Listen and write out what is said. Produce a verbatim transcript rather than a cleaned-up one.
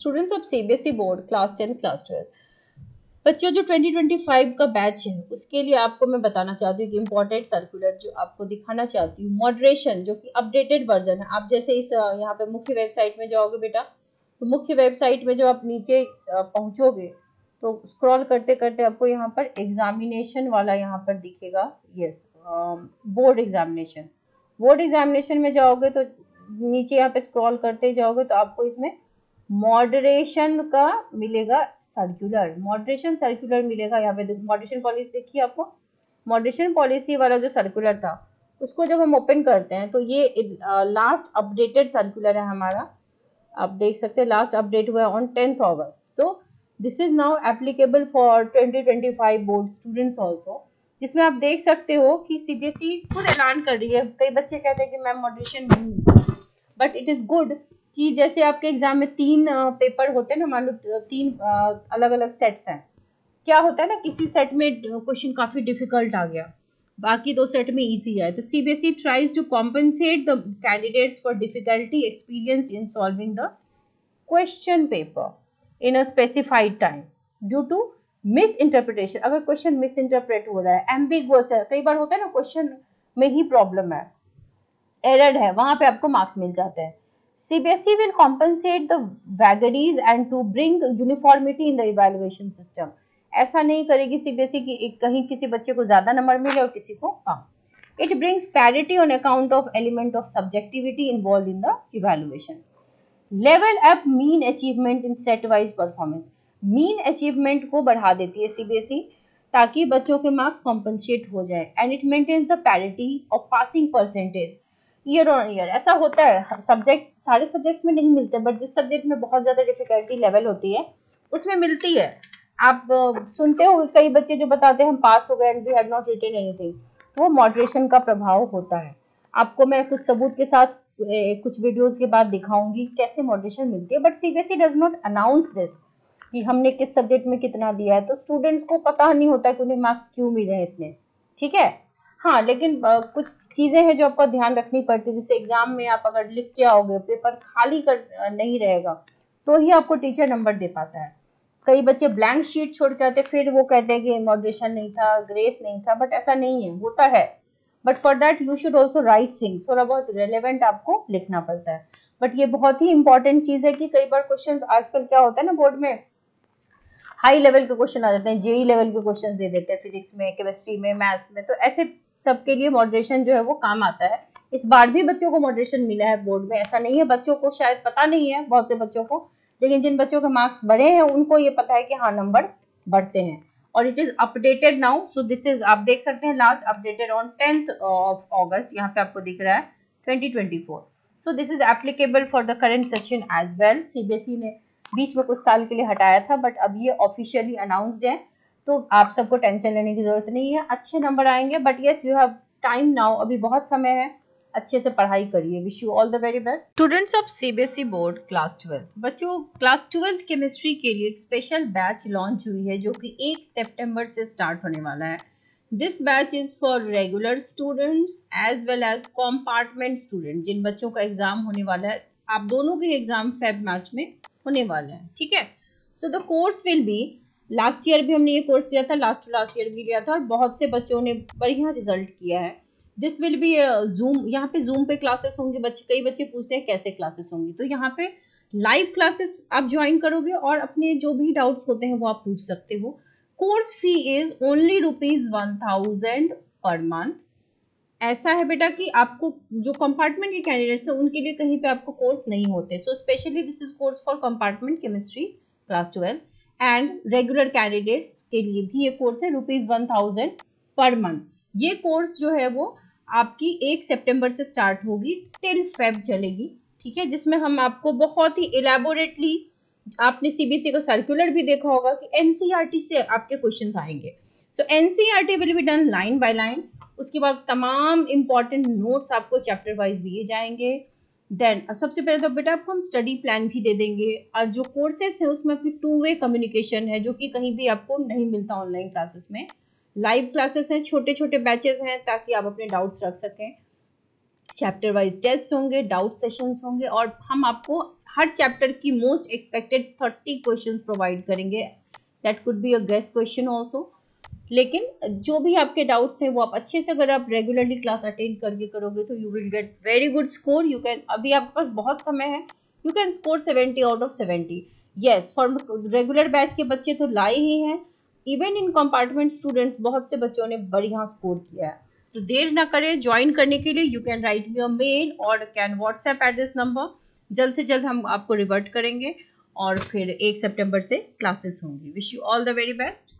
Students of CBSE board class ten class twelfth बच्चों जो twenty twenty five का batch है उसके लिए आपको मैं बताना चाहती हूँ कि इम्पोर्टेंट सर्कुलर जो आपको दिखाना चाहती हूँ मॉडरेशन जो कि अपडेटेड वर्जन है। आप जैसे इस यहाँ पे मुख्य वेबसाइट में जाओगे बेटा, तो मुख्य वेबसाइट में जब आप नीचे पहुँचोगे तो स्क्रॉल करते करते आपको यहाँ पर एग्जामिनेशन वाला यहाँ पर दिखेगा, yes board examination. Board examination में जाओगे तो नीचे यहाँ पे स्क्रॉल करते जाओगे तो आपको इसमें मॉडरेशन का मिलेगा सर्कुलर, मॉडरेशन सर्कुलर मिलेगा। यहाँ पे मॉडरेशन पॉलिसी देखिए, आपको मॉडरेशन पॉलिसी वाला जो सर्कुलर था उसको जब हम ओपन करते हैं तो ये लास्ट अपडेटेड सर्कुलर है हमारा, आप देख सकते हैं लास्ट अपडेट हुआ है on tenth August. So this is now applicable for twenty twenty five board students also, जिसमें आप देख सकते हो कि सीबीएसई खुद ऐलान कर रही है। कई बच्चे कहते हैं कि मैम मॉडरेशन नहीं मिलता, बट इट इज़ गुड कि जैसे आपके एग्जाम में तीन पेपर होते हैं ना, मान लो तीन अलग अलग सेट्स हैं, क्या होता है ना किसी सेट में क्वेश्चन काफ़ी डिफिकल्ट आ गया, बाकी दो सेट में ईजी आए, तो CBSE tries to compensate the candidates for difficulty experience in solving the question paper in a specified time due to misinterpretation. अगर क्वेश्चन मिस इंटरप्रेट हो रहा है, एम्बिगुअस है, कई बार होता है ना क्वेश्चन में ही प्रॉब्लम है, एरर है, वहाँ पे आपको मार्क्स मिल जाते हैं। CBSE will compensate the vagaries and to bring uniformity in the evaluation system. ऐसा नहीं करेगी सीबीएसई कि कहीं किसी बच्चे को ज़्यादा नंबर मिले और किसी को कम। It brings parity on account of element of subjectivity involve in the evaluation. Level up mean achievement in set wise performance, mean achievement को बढ़ा देती है सीबीएसई ताकि बच्चों के मार्क्स कॉम्पनसेट हो जाए। And it maintains the parity of passing percentage year on year. ऐसा होता है सब्जेक्ट्स, सारे सब्जेक्ट्स में नहीं मिलते, बट जिस सब्जेक्ट में बहुत ज़्यादा डिफिकल्टी लेवल होती है उसमें मिलती है। आप सुनते हो कई बच्चे जो बताते हैं हम पास हो गए and we had not written anything, तो वो मॉडरेशन का प्रभाव होता है। आपको मैं कुछ सबूत के साथ कुछ वीडियोस के बाद दिखाऊंगी कैसे मॉडरेशन मिलती है, but CBSE does not announce this कि हमने किस सब्जेक्ट में कितना दिया है, तो स्टूडेंट्स को पता नहीं होता कि उन्हें मार्क्स क्यों मिले हैं इतने। ठीक है, हाँ लेकिन आ, कुछ चीज़ें हैं जो आपको ध्यान रखनी पड़ती है, जैसे एग्जाम में आप अगर लिख के आओगे, पेपर खाली कर नहीं रहेगा तो ही आपको टीचर नंबर दे पाता है। कई बच्चे ब्लैंक शीट छोड़ के आते, फिर वो कहते हैं कि मॉडरेशन नहीं था, ग्रेस नहीं था, बट ऐसा नहीं है, होता है, but for that you should also write things. थोड़ा बहुत रेलेवेंट आपको लिखना पड़ता है, बट ये बहुत ही इंपॉर्टेंट चीज़ है कि कई बार क्वेश्चन आजकल क्या होता है ना बोर्ड में हाई लेवल के क्वेश्चन आ जाते हैं, जेई लेवल के क्वेश्चन दे देते हैं फिजिक्स में, केमिस्ट्री में, मैथ्स में, तो ऐसे सबके लिए मॉडरेशन जो है वो काम आता है। इस बार भी बच्चों को मॉडरेशन मिला है बोर्ड में, ऐसा नहीं है बच्चों को शायद पता नहीं है, बहुत से बच्चों को, लेकिन जिन बच्चों के मार्क्स बढ़े हैं उनको ये पता है कि हाँ नंबर बढ़ते हैं। और it is updated now, so this is आप देख सकते हैं last updated on tenth of August, यहाँ पे आपको दिख रहा है twenty twenty four. So this is applicable for the current session as well. CBSE ने बीच में कुछ साल के लिए हटाया था, बट अब ये ऑफिशियली अनाउंस्ड है, तो आप सबको टेंशन लेने की ज़रूरत नहीं है, अच्छे नंबर आएंगे। But yes, you have time now, अभी बहुत समय है, अच्छे से पढ़ाई करिए। Wish you all the very best students of CBSE board class twelfth. बच्चों क्लास ट्वेल्थ केमिस्ट्री के लिए एक स्पेशल बैच लॉन्च हुई है जो कि एक सेप्टेम्बर से स्टार्ट होने वाला है। This batch is for regular students as well as compartment student. जिन बच्चों का एग्ज़ाम होने वाला है, आप दोनों के एग्ज़ाम फेब मार्च में होने वाले हैं, ठीक है। So the course will be, last year भी हमने ये कोर्स दिया था, लास्ट टू लास्ट ईयर भी लिया था और बहुत से बच्चों ने बढ़िया रिजल्ट किया है। दिस विल बी जूम, यहाँ पे जूम पे क्लासेस होंगी। बच्चे, कई बच्चे पूछते हैं कैसे क्लासेस होंगी, तो यहाँ पे लाइव क्लासेस आप ज्वाइन करोगे और अपने जो भी डाउट्स होते हैं वो आप पूछ सकते हो। Course fee is only rupees one thousand per month. ऐसा है बेटा कि आपको जो कंपार्टमेंट के कैंडिडेट्स हैं उनके लिए कहीं पे आपको कोर्स नहीं होते, so specially this is course for compartment chemistry class twelve and regular candidates के लिए भी ये कोर्स है, rupees one thousand per month. ये कोर्स जो है वो आपकी एक सितंबर से स्टार्ट होगी, टिल फेब चलेगी, ठीक है, जिसमें हम आपको बहुत ही एलेबोरेटली, आपने सीबीएसई का सर्कुलर भी देखा होगा कि एनसीईआरटी से आपके क्वेश्चन आएंगे। So NCERT will be done line by line, उसके बाद तमाम इम्पॉर्टेंट नोट्स आपको चैप्टर वाइज दिए जाएंगे। देन सबसे पहले तो बेटा आपको हम स्टडी प्लान भी दे देंगे, और जो कोर्सेस हैं उसमें आपकी टू वे कम्युनिकेशन है जो कि कहीं भी आपको नहीं मिलता ऑनलाइन क्लासेस में। लाइव क्लासेस हैं, छोटे छोटे बैचेस हैं ताकि आप अपने डाउट्स रख सकें। चैप्टर वाइज टेस्ट होंगे, डाउट सेशंस होंगे और हम आपको हर चैप्टर की most expected thirty questions provide करेंगे। That could be a guess question also. लेकिन जो भी आपके डाउट्स हैं वो आप अच्छे से अगर आप रेगुलरली क्लास अटेंड करके करोगे तो you will get very good score. You can, अभी आपके पास बहुत समय है, you can score seventy out of seventy. Yes, for regular batch के बच्चे तो लाए ही हैं। इवन इन कंपार्टमेंट स्टूडेंट्स बहुत से बच्चों ने बढ़िया स्कोर किया है। तो देर ना करें, ज्वाइन करने के लिए you can write me a mail और can WhatsApp at this number. जल्द से जल्द हम आपको रिवर्ट करेंगे और फिर एक सितंबर से क्लासेस होंगी। Wish you all the very best.